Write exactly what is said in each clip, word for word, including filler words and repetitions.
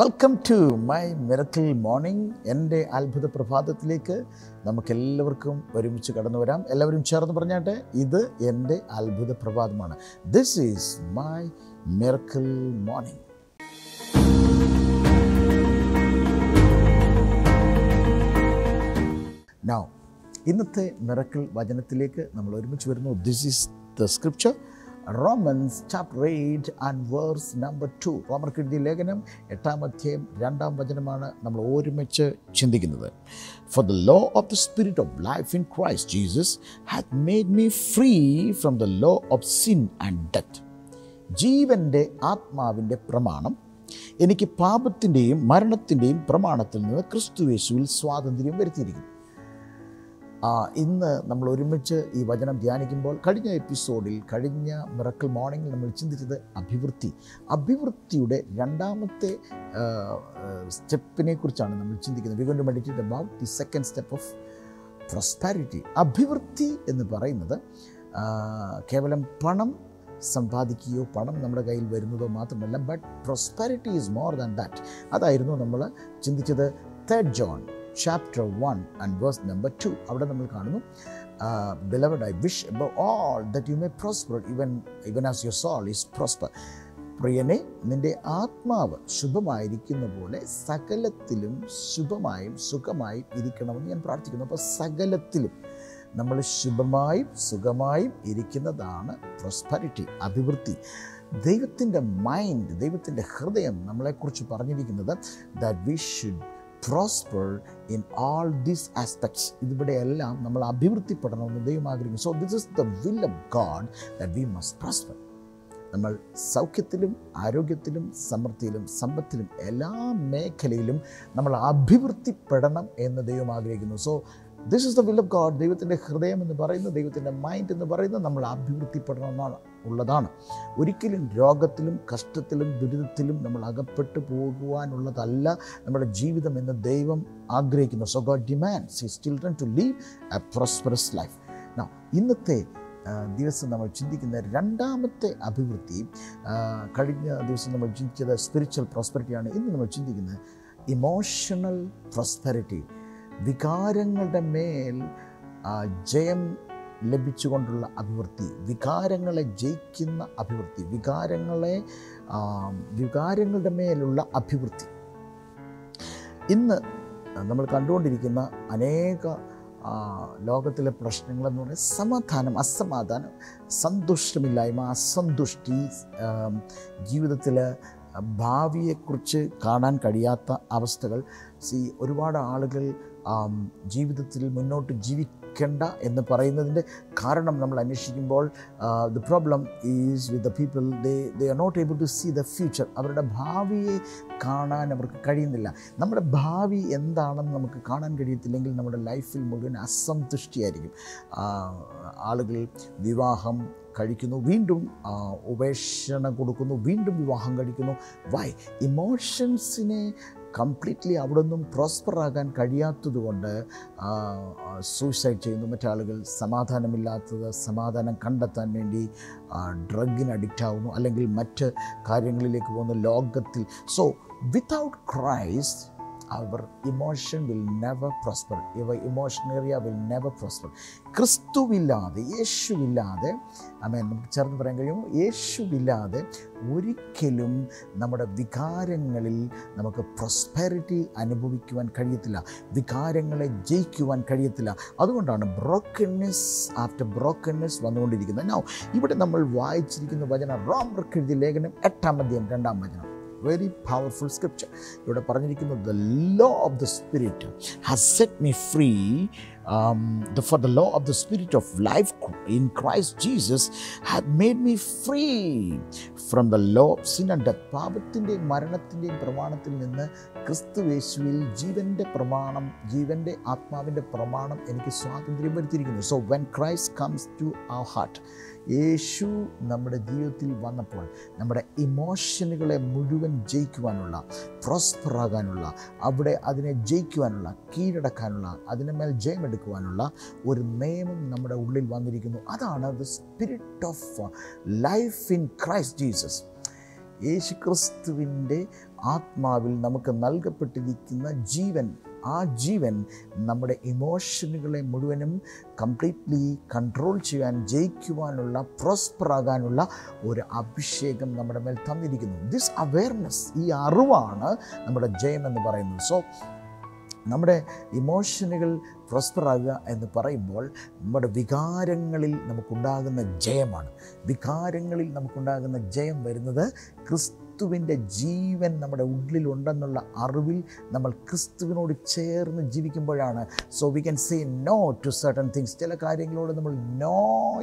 Welcome to my miracle morning. എൻ്റെ അത്ഭുത പ്രഭാതത്തിലേക്ക് നമുക്കെല്ലാവർക്കും ഒരുമിച്ച് കടന്നു വരാം. എല്ലാവരും ചേർന്ന് പറഞ്ഞാട്ടെ, ഇത് എൻ്റെ അത്ഭുത പ്രഭാതമാണ്. This is my miracle morning. Now ഇന്നത്തെ മിറക്കിൾ വചനത്തിലേക്ക് നമ്മൾ ഒരുമിച്ച് വരുന്നു. This is the scripture, Romans chapter eight and verse number two. റോമർക്ക് എഴുതിയ ലേഖനം എട്ടാം അധ്യായം രണ്ടാം വചനമാണ് നമ്മൾ ഒരുമിച്ച് ചിന്തിക്കുന്നത്. For the law of the Spirit of life in Christ Jesus hath made me free from the law of sin and death. ജീവൻ്റെ ആത്മാവിൻ്റെ പ്രമാണം എനിക്ക് പാപത്തിൻ്റെയും മരണത്തിൻ്റെയും പ്രമാണത്തിൽ നിന്ന് ക്രിസ്തു യേശുവിൽ സ്വാതന്ത്ര്യം വരുത്തിയിരിക്കുന്നു. ഇന്ന് നമ്മൾ ഒരുമിച്ച് ഈ വചനം ധ്യാനിക്കുമ്പോൾ, കഴിഞ്ഞ എപ്പിസോഡിൽ, കഴിഞ്ഞ മിറക്കിൾ മോർണിംഗിൽ നമ്മൾ ചിന്തിച്ചത് അഭിവൃദ്ധി, അഭിവൃദ്ധിയുടെ രണ്ടാമത്തെ സ്റ്റെപ്പിനെ കുറിച്ചാണ് നമ്മൾ ചിന്തിക്കുന്നത്. We going to meditate about the second step of prosperity. അഭിവൃദ്ധി എന്ന് പറയുന്നത് കേവലം പണം സമ്പാദിക്കുകയോ പണം നമ്മുടെ കയ്യിൽ വരുന്നതോ മാത്രമല്ല. But prosperity is more than that. അതായിരുന്നു നമ്മൾ ചിന്തിച്ചത്. Third John chapter one and verse number two avada nammal kaanunu, beloved I wish above all that you may prosper even even as your soul is prosper. പ്രിയനെ, നിൻ്റെ ആത്മാവ് ശുഭമായിരിക്കുന്ന പോലെ സകലത്തിലും ശുഭമായും സുഖമായും ഇരിക്കണമെന്ന് ഞാൻ പ്രാർത്ഥിക്കുന്നു. അപ്പോൾ സകലത്തിലും നമ്മൾ ശുഭമായും സുഖമായും ഇരിക്കുന്നതാണ് പ്രോസ്പെരിറ്റി, അഭിവൃദ്ധി. ദൈവത്തിൻ്റെ മൈൻഡ്, ദൈവത്തിൻ്റെ ഹൃദയം നമ്മളെക്കുറിച്ച് പറഞ്ഞിരിക്കുന്നത് that we should prosper in all these aspects. ഇതിവിടെയെല്ലാം നമ്മൾ അഭിവൃദ്ധിപ്പെടണമെന്ന് ദൈവം ആഗ്രഹിക്കുന്നു. So this is the will of God that we must prosper. നമ്മൾ സൗഖ്യത്തിലും ആരോഗ്യത്തിലും സമൃദ്ധിയിലും സമ്പത്തിലും എല്ലാ മേഖലയിലും നമ്മൾ അഭിവൃദ്ധിപ്പെടണം എന്ന് ദൈവം ആഗ്രഹിക്കുന്നു. So this is the will of God. ദൈവത്തിൻ്റെ ഹൃദയം എന്ന് പറയുന്നത്, ദൈവത്തിൻ്റെ മൈൻഡ് എന്ന് പറയുന്നത് നമ്മൾ അഭിവൃദ്ധിപ്പെടണമെന്നാണ് ഉള്ളതാണ്. ഒരിക്കലും രോഗത്തിലും കഷ്ടത്തിലും ദുരിതത്തിലും നമ്മൾ അകപ്പെട്ടു പോകുവാനുള്ളതല്ല നമ്മുടെ ജീവിതം എന്ന് ദൈവം ആഗ്രഹിക്കുന്നു. So God demands his children to leave a prosperous life. Now ഇന്നത്തെ ദിവസം നമ്മൾ ചിന്തിക്കുന്ന രണ്ടാമത്തെ അഭിവൃദ്ധി, കഴിഞ്ഞ ദിവസം നമ്മൾ ചിന്തിച്ചത് സ്പിരിച്വൽ പ്രോസ്പെരിറ്റിയാണ്. ഇന്ന് നമ്മൾ ചിന്തിക്കുന്നത് ഇമോഷണൽ പ്രോസ്പെരിറ്റി. വികാരങ്ങളുടെ മേൽ ജയം ലഭിച്ചുകൊണ്ടുള്ള അഭിവൃദ്ധി, വികാരങ്ങളെ ജയിക്കുന്ന അഭിവൃദ്ധി, വികാരങ്ങളെ വികാരങ്ങളുടെ മേലുള്ള അഭിവൃദ്ധി. ഇന്ന് നമ്മൾ കണ്ടുകൊണ്ടിരിക്കുന്ന അനേക ലോകത്തിലെ പ്രശ്നങ്ങളെന്ന് പറഞ്ഞാൽ സമാധാനം, അസമാധാനം, സന്തുഷ്ടമില്ലായ്മ, അസന്തുഷ്ടി, ജീവിതത്തിൽ ഭാവിയെക്കുറിച്ച് കാണാൻ കഴിയാത്ത അവസ്ഥകൾ. സി ഒരുപാട് ആളുകൾ ജീവിതത്തിൽ മുന്നോട്ട് ജീവിക്കേണ്ട എന്ന് പറയുന്നതിൻ്റെ കാരണം നമ്മൾ അന്വേഷിക്കുമ്പോൾ the problem is with the people. They they are not able to see the future. അവരുടെ ഭാവിയെ കാണാൻ അവർക്ക് കഴിയുന്നില്ല. നമ്മുടെ ഭാവി എന്താണെന്ന് നമുക്ക് കാണാൻ കഴിയത്തില്ലെങ്കിൽ നമ്മുടെ ലൈഫിൽ മുഴുവൻ അസന്തുഷ്ടിയായിരിക്കും. ആളുകൾ വിവാഹം കഴിക്കുന്നു, വീണ്ടും ഉപേക്ഷണ കൊടുക്കുന്നു, വീണ്ടും വിവാഹം കഴിക്കുന്നു. വൈ? ഇമോഷൻസിനെ കംപ്ലീറ്റ്ലി അവിടെ നിന്നും പ്രോസ്പറാകാൻ കഴിയാത്തതുകൊണ്ട് സൂയിസൈഡ് ചെയ്യുന്നു മറ്റാളുകൾ. സമാധാനമില്ലാത്തത്, സമാധാനം കണ്ടെത്താൻ വേണ്ടി ഡ്രഗിന് അഡിക്റ്റ് ആകുന്നു, അല്ലെങ്കിൽ മറ്റ് കാര്യങ്ങളിലേക്ക് പോകുന്നു ലോകത്തിൽ. So without Christ our emotion will never prosper. ഇവർ ഇമോഷണേറിയ വിൽ നെവർ പ്രോസ്പർ. ക്രിസ്തുവില്ലാതെ, യേശുവില്ലാതെ, ആമേൻ, നമുക്ക് ചേർന്ന് പറയാൻ കഴിയുമോ? യേശുവില്ലാതെ ഒരിക്കലും നമ്മുടെ വികാരങ്ങളിൽ നമുക്ക് പ്രോസ്പെരിറ്റി അനുഭവിക്കുവാൻ കഴിയത്തില്ല, വികാരങ്ങളെ ജയിക്കുവാൻ കഴിയത്തില്ല. അതുകൊണ്ടാണ് ബ്രോക്കൺനെസ് ആഫ്റ്റർ ബ്രോക്കൺനെസ് വന്നുകൊണ്ടിരിക്കുന്നത്. നൗ ഇവിടെ നമ്മൾ വായിച്ചിരിക്കുന്ന വചനം റോമർക്ക് എഴുതിയ ലേഖനം എട്ടാം അധ്യായം രണ്ടാം വചനം. Very powerful scripture. ഇവിടെ പറഞ്ഞിരിക്കുന്നു, the law of the Spirit has set me free um, the, for the law of the Spirit of life in Christ Jesus hath made me free from the law of sin and death. പാപത്തിൻ്റെയും മരണത്തിൻ്റെയും പ്രമാണത്തിൽ നിന്ന് ക്രിസ്തു യേശുവിൽ ജീവൻ്റെ പ്രമാണം, ജീവൻ്റെ ആത്മാവിൻ്റെ പ്രമാണം എനിക്ക് സ്വാതന്ത്ര്യം വരുത്തിയിരിക്കുന്നു. So when Christ comes to our heart, യേശു നമ്മുടെ ജീവിതത്തിൽ വന്നപ്പോൾ നമ്മുടെ ഇമോഷനുകളെ മുഴുവൻ ജയിക്കുവാനുള്ള, പ്രോസ്പറാകാനുള്ള, അവിടെ അതിനെ ജയിക്കുവാനുള്ള, കീഴടക്കാനുള്ള, അതിന് മേൽ ജയമെടുക്കുവാനുള്ള ഒരു നിയമം നമ്മുടെ ഉള്ളിൽ വന്നിരിക്കുന്നു. അതാണ് the spirit of life in Christ Jesus. യേശു ക്രിസ്തുവിൻ്റെ ആത്മാവിൽ നമുക്ക് നൽകപ്പെട്ടിരിക്കുന്ന ജീവൻ, ആ ജീവൻ നമ്മുടെ ഇമോഷനുകളെ മുഴുവനും കംപ്ലീറ്റ്ലി കൺട്രോൾ ചെയ്യാൻ, ജയിക്കുവാനുള്ള, പ്രോസ്പറാകാനുള്ള ഒരു അഭിഷേകം നമ്മുടെ മേൽ തന്നിരിക്കുന്നു. ദിസ് അവെയർനെസ്, ഈ അറിവാണ് നമ്മുടെ ജയമെന്ന് പറയുന്നത്. സോ നമ്മുടെ ഇമോഷനുകൾ പ്രോസ്പറാകുക എന്ന് പറയുമ്പോൾ നമ്മുടെ വികാരങ്ങളിൽ നമുക്കുണ്ടാകുന്ന ജയമാണ്. വികാരങ്ങളിൽ നമുക്കുണ്ടാകുന്ന ജയം വരുന്നത് ക്രിസ്തു ക്രിസ്തുവിൻ്റെ ജീവൻ നമ്മുടെ ഉള്ളിലുണ്ടെന്നുള്ള അറിവിൽ നമ്മൾ ക്രിസ്തുവിനോട് ചേർന്ന് ജീവിക്കുമ്പോഴാണ്. So we can say no to certain things. ചില കാര്യങ്ങളോട് നമ്മൾ നോ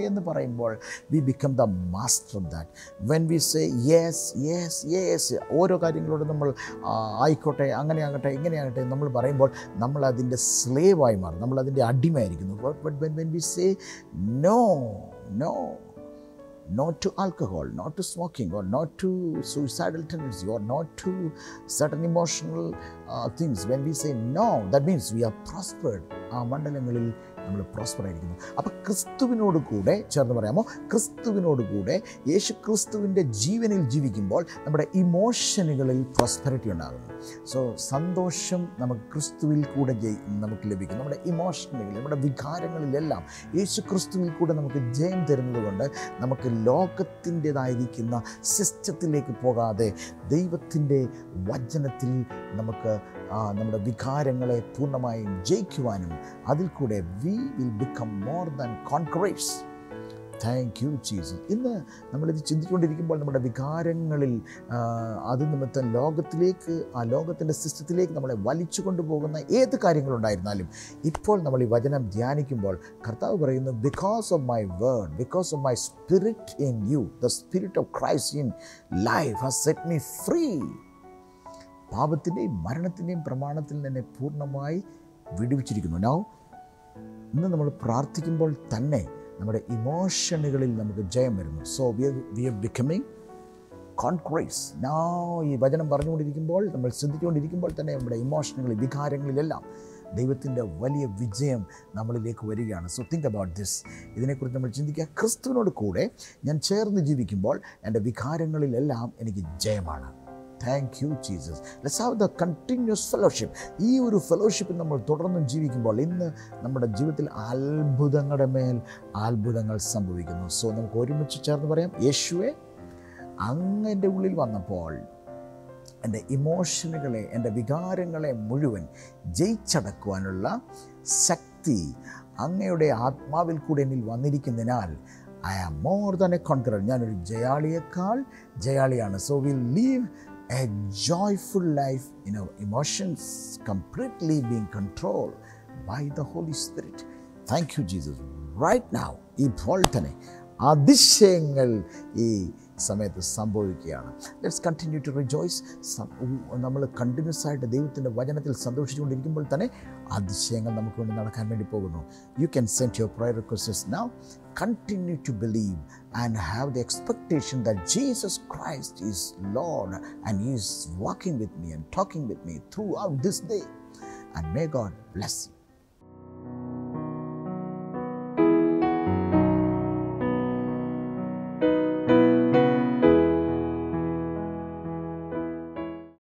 എന്ന് പറയുമ്പോൾ we become the master of that. When we say yes yes yes, ഓരോ കാര്യങ്ങളോട് നമ്മൾ ആയിക്കോട്ടെ, അങ്ങനെയാകട്ടെ, ഇങ്ങനെയാകട്ടെ നമ്മൾ പറയുമ്പോൾ നമ്മൾ അതിൻ്റെ സ്ലേവായി മാറും, നമ്മൾ അതിൻ്റെ അടിമയായിരിക്കുന്നു. But when we say no no not to alcohol, not to smoking, or not to suicidal tendency, or not to certain emotional uh, things. When we say no, that means we are prospered. ആ മണ്ഡലങ്ങളിൽ നമ്മൾ prosper ആയിരിക്കുന്നു. അപ്പം ക്രിസ്തുവിനോട് കൂടെ ചേർന്ന് പറയാമോ, ക്രിസ്തുവിനോട് കൂടെ യേശു ക്രിസ്തുവിൻ്റെ ജീവനിൽ ജീവിക്കുമ്പോൾ നമ്മുടെ ഇമോഷനുകളിൽ പ്രോസ്പെറിറ്റി ഉണ്ടാകുന്നു. സോ സന്തോഷം നമുക്ക് ക്രിസ്തുവിൽ കൂടെ നമുക്ക് ലഭിക്കും. നമ്മുടെ ഇമോഷനുകളിൽ, നമ്മുടെ വികാരങ്ങളിലെല്ലാം യേശു ക്രിസ്തുവിൽ കൂടെ നമുക്ക് ജയം തരുന്നത് കൊണ്ട് നമുക്ക് ലോകത്തിൻ്റെതായിരിക്കുന്ന സിസ്റ്റത്തിലേക്ക് പോകാതെ ദൈവത്തിൻ്റെ വചനത്തിൽ നമുക്ക് നമ്മുടെ വികാരങ്ങളെ പൂർണ്ണമായും ജയിക്കുവാനും അതിൽ കൂടെ we will become more than conquerors. Thank you Jesus. ഇന്ന് നമ്മളിത് ചിന്തിച്ചുകൊണ്ടിരിക്കുമ്പോൾ നമ്മുടെ വികാരങ്ങളിൽ അത് നിമിത്തം ലോകത്തിലേക്ക്, ആ ലോകത്തിൻ്റെ സിസ്റ്റത്തിലേക്ക് നമ്മളെ വലിച്ചു കൊണ്ടുപോകുന്ന ഏത് കാര്യങ്ങളുണ്ടായിരുന്നാലും ഇപ്പോൾ നമ്മൾ ഈ വചനം ധ്യാനിക്കുമ്പോൾ കർത്താവ് പറയുന്നു, because of my word, because of my spirit in you, the spirit of Christ in life has set me free. പാപത്തിൻ്റെയും മരണത്തിൻ്റെയും പ്രമാണത്തിൽ തന്നെ പൂർണ്ണമായി വിടുവിച്ചിരിക്കുന്നു. നൗ ഇന്ന് നമ്മൾ പ്രാർത്ഥിക്കുമ്പോൾ തന്നെ നമ്മുടെ ഇമോഷനുകളിൽ നമുക്ക് ജയം വരുന്നു. So we we are becoming conquerors. Now ഈ വചനം പറഞ്ഞുകൊണ്ടിരിക്കുമ്പോൾ, നമ്മൾ ശ്രദ്ധിച്ചുകൊണ്ടിരിക്കുമ്പോൾ തന്നെ നമ്മുടെ ഇമോഷനുകളിൽ, വികാരങ്ങളിലെല്ലാം ദൈവത്തിൻ്റെ വലിയ വിജയം നമ്മളിലേക്ക് വരികയാണ്. So think about this. ഇതിനെക്കുറിച്ച് നമ്മൾ ചിന്തിക്കുക. ക്രിസ്തുവിനോട് കൂടെ ഞാൻ ചേർന്ന് ജീവിക്കുമ്പോൾ എൻ്റെ വികാരങ്ങളിലെല്ലാം എനിക്ക് ജയമാണ്. Thank you, Jesus. Let's have the continuous fellowship. ഈ ഒരു ഫെലോഷിപ്പിൽ നമ്മൾ തുടർന്നും ജീവിക്കുമ്പോൾ ഇന്ന് നമ്മുടെ ജീവിതത്തിൽ അത്ഭുതങ്ങളുടെ മേൽ അത്ഭുതങ്ങൾ സംഭവിക്കുന്നു. സോ നമുക്ക് ഒരുമിച്ച് ചേർന്ന് പറയാം, യേശുവേ, അങ്ങ് എൻ്റെ ഉള്ളിൽ വന്നപ്പോൾ എൻ്റെ ഇമോഷനുകളെ, എൻ്റെ വികാരങ്ങളെ മുഴുവൻ ജയിച്ചടക്കുവാനുള്ള ശക്തി അങ്ങയുടെ ആത്മാവിൽ കൂടെ എന്നിൽ വന്നിരിക്കുന്നതിനാൽ I am more than a conqueror. ഞാനൊരു ജയാളിയേക്കാൾ ജയാളിയാണ്. So we'll live a joyful life in our emotions, completely being controlled by the Holy Spirit. Thank you, Jesus. Right now, ഇപ്പോൾ തന്നെ അതിശയങ്ങൾ ഈ സമയത്ത് സംഭവിക്കുകയാണ്. Let's continue to rejoice. നമ്മൾ continuous ആയിട്ട് ദൈവത്തിൻ്റെ വചനത്തിൽ സന്തോഷിച്ചുകൊണ്ടിരിക്കുമ്പോൾ തന്നെ അതിശയങ്ങൾ നമുക്ക് വേണ്ടി നടക്കാൻ വേണ്ടി പോകുന്നു. You can send your prayer requests now. Continue to believe and have the expectation that Jesus Christ is Lord and He is walking with me and talking with me throughout this day. And may God bless you.